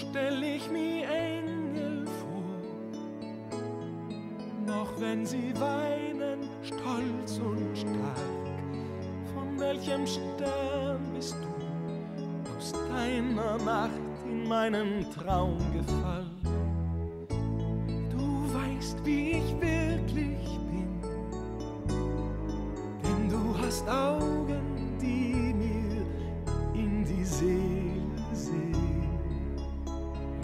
stell ich mir Engel vor, noch wenn sie weinen, stolz und stark. Von welchem Stern bist du aus deiner Nacht in meinen Traum gefallen? Du weißt, wie ich wirklich bin, denn du hast Augen, die mir in die Seele sehen.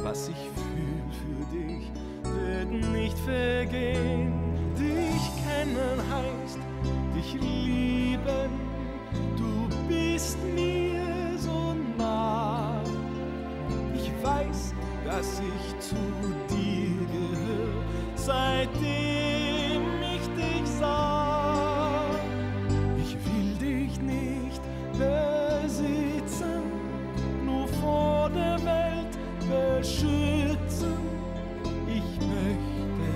Was ich fühl für dich, wird nicht vergehen. Dich kennen heißt dich lieben, du bist mir so nah. Ich weiß, dass ich zu dir gehöre, seitdem ich dich sah. Ich will dich nicht besitzen, nur vor der Welt beschützen. Ich möchte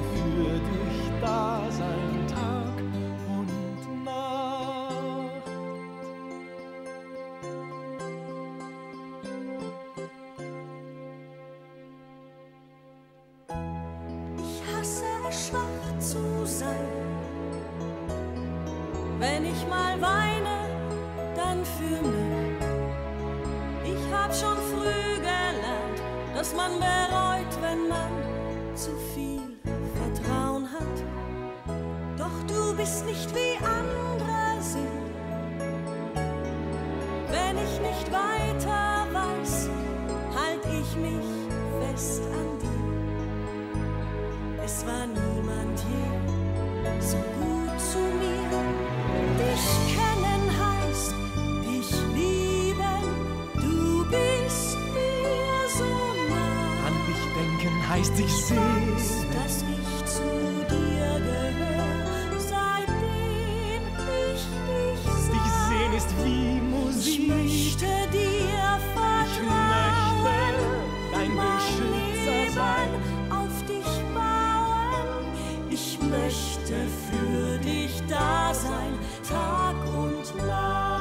für dich da sein, Tag und Nacht. Ich hasse es, schwach zu sein. Wenn ich mal weine, dann für mich. Ich hab schon früh gelernt, dass man bereut, wenn man zu viel Vertrauen hat. Doch du bist nicht wie andere sind. Wenn ich nicht weiter weiß, halt ich mich fest an dir. Es war niemand je so gut zu mir. Dich kennen heißt dich lieben, du bist mir so. Denken heißt dich sehen. Ich weiß, dass ich zu dir gehöre, seitdem ich dich sah. Dich sehen ist wie Musik. Ich möchte dir vertrauen, dein Beschützer sein, auf dich bauen. Ich möchte für dich da sein, Tag und Nacht.